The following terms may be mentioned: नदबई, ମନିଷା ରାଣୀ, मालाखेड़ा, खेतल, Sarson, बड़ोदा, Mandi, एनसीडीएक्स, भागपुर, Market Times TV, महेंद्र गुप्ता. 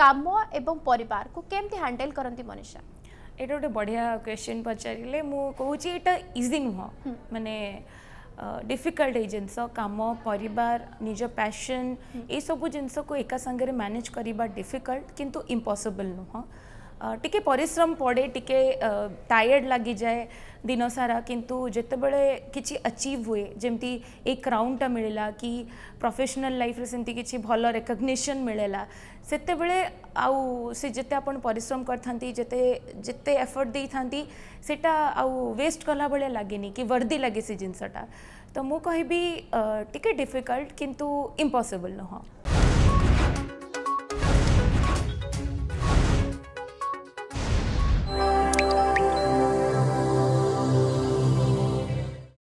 काम एवं परिवार को केमती हैंडल करती मनीषा? ये गोटे बढ़िया क्वेश्चन पचारे मु कहूँ एटा इजी नुह माने डिफिकल्ट ये जिनस काम परिवार निज पैशन ये सब जिनस को एका संगे मैनेज करवा डिफिकल्ट किंतु इम्पॉसिबल नुह। टिके परिश्रम पड़े टिके टायर्ड लगी जाए दिन सारा किंतु जिते बड़े किछि अचीव हुए जमती एक क्राउनटा मिलला कि प्रोफेशनल लाइफ रे सेमती किछि भल रिकग्निशन मिलला सेते बड़े आउ से जते आपण परिश्रम करथांती जते जते एफर्ट देथांती सेटा आउ वेस्ट कला बळे लागेनी कि वर्दी लागे से जिनसटा। तो मु कहबी टिके डिफिकल्ट किंतु इम्पॉसिबल न हो।